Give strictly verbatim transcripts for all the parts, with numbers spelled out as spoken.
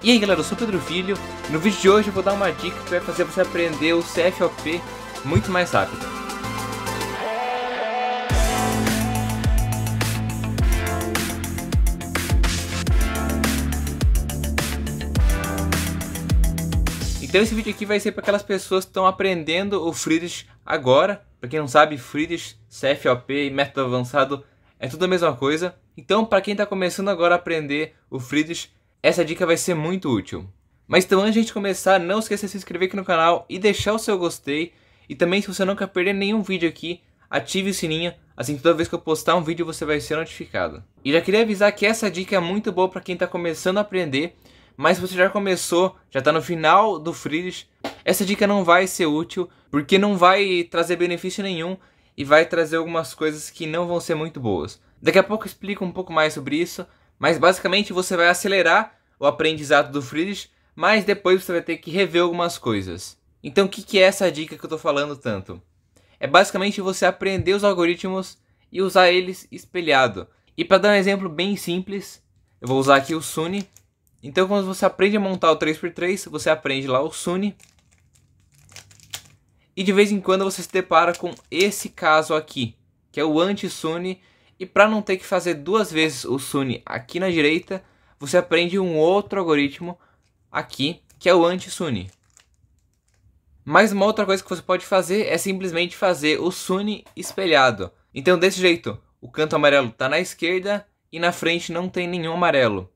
E aí galera, eu sou o Pedro Filho. No vídeo de hoje eu vou dar uma dica que vai fazer você aprender o C F O P muito mais rápido. Então esse vídeo aqui vai ser para aquelas pessoas que estão aprendendo o Fridrich agora. Para quem não sabe, Fridrich, C F O P e método avançado é tudo a mesma coisa. Então para quem está começando agora a aprender o Fridrich, essa dica vai ser muito útil. Mas então antes de a gente começar, não esqueça de se inscrever aqui no canal e deixar o seu gostei. E também, se você não quer perder nenhum vídeo aqui, ative o sininho, assim toda vez que eu postar um vídeo você vai ser notificado. E já queria avisar que essa dica é muito boa para quem está começando a aprender, mas se você já começou, já está no final do Fridrich, essa dica não vai ser útil, porque não vai trazer benefício nenhum e vai trazer algumas coisas que não vão ser muito boas. Daqui a pouco eu explico um pouco mais sobre isso. Mas basicamente você vai acelerar o aprendizado do Fridrich, mas depois você vai ter que rever algumas coisas. Então o que, que é essa dica que eu estou falando tanto? É basicamente você aprender os algoritmos e usar eles espelhado. E para dar um exemplo bem simples, eu vou usar aqui o Sune. Então quando você aprende a montar o três por três, você aprende lá o Sune. E de vez em quando você se depara com esse caso aqui, que é o anti-Sune. E para não ter que fazer duas vezes o Sune aqui na direita, você aprende um outro algoritmo aqui, que é o anti-Sune. Mas uma outra coisa que você pode fazer é simplesmente fazer o Sune espelhado. Então desse jeito, o canto amarelo está na esquerda e na frente não tem nenhum amarelo.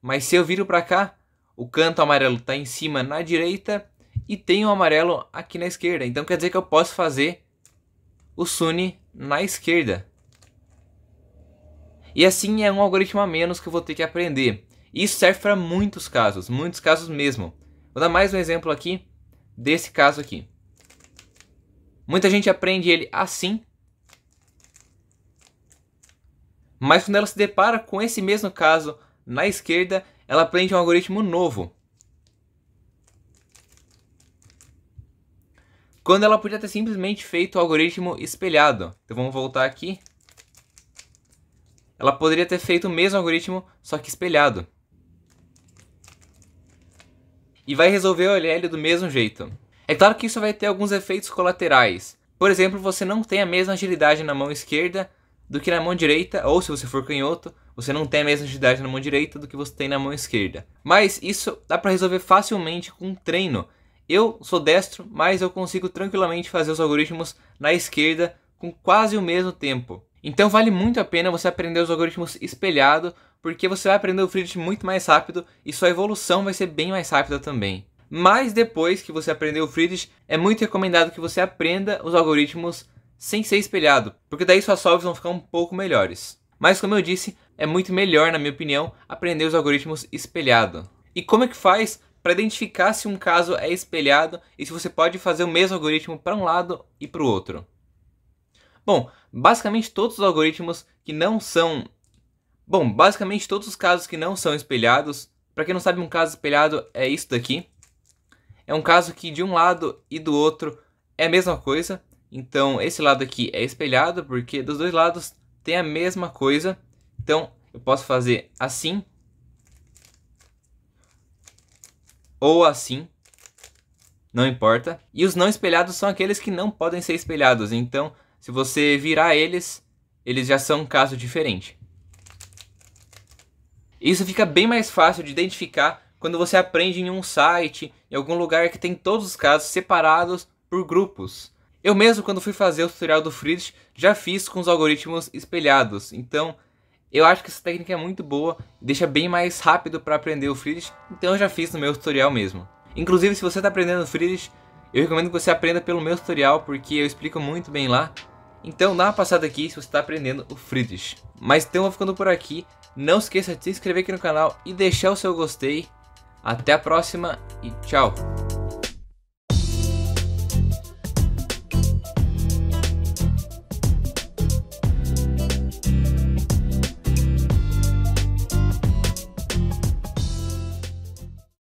Mas se eu viro para cá, o canto amarelo está em cima na direita e tem um amarelo aqui na esquerda. Então quer dizer que eu posso fazer o Sune na esquerda. E assim é um algoritmo a menos que eu vou ter que aprender. E isso serve para muitos casos, muitos casos mesmo. Vou dar mais um exemplo aqui, desse caso aqui. Muita gente aprende ele assim, mas quando ela se depara com esse mesmo caso na esquerda, ela aprende um algoritmo novo. Quando ela podia ter simplesmente feito o algoritmo espelhado. Então vamos voltar aqui. Ela poderia ter feito o mesmo algoritmo, só que espelhado. E vai resolver o L L do mesmo jeito. É claro que isso vai ter alguns efeitos colaterais. Por exemplo, você não tem a mesma agilidade na mão esquerda do que na mão direita, ou se você for canhoto, você não tem a mesma agilidade na mão direita do que você tem na mão esquerda. Mas isso dá para resolver facilmente com treino. Eu sou destro, mas eu consigo tranquilamente fazer os algoritmos na esquerda com quase o mesmo tempo. Então vale muito a pena você aprender os algoritmos espelhado, porque você vai aprender o Fridrich muito mais rápido e sua evolução vai ser bem mais rápida também. Mas depois que você aprender o Fridrich, é muito recomendado que você aprenda os algoritmos sem ser espelhado, porque daí suas solves vão ficar um pouco melhores. Mas como eu disse, é muito melhor, na minha opinião, aprender os algoritmos espelhado. E como é que faz para identificar se um caso é espelhado e se você pode fazer o mesmo algoritmo para um lado e para o outro? Bom, basicamente todos os algoritmos que não são... Bom, basicamente todos os casos que não são espelhados... Para quem não sabe, um caso espelhado é isso daqui. É um caso que de um lado e do outro é a mesma coisa. Então esse lado aqui é espelhado, porque dos dois lados tem a mesma coisa. Então eu posso fazer assim. Ou assim. Não importa. E os não espelhados são aqueles que não podem ser espelhados. Então... se você virar eles, eles já são um caso diferente. Isso fica bem mais fácil de identificar quando você aprende em um site, em algum lugar que tem todos os casos separados por grupos. Eu mesmo, quando fui fazer o tutorial do Fridrich, já fiz com os algoritmos espelhados. Então, eu acho que essa técnica é muito boa, deixa bem mais rápido para aprender o Fridrich. Então, eu já fiz no meu tutorial mesmo. Inclusive, se você está aprendendo o Fridrich, eu recomendo que você aprenda pelo meu tutorial, porque eu explico muito bem lá. Então dá uma passada aqui se você está aprendendo o Fridrich. Mas então eu vou ficando por aqui. Não esqueça de se inscrever aqui no canal e deixar o seu gostei. Até a próxima e tchau!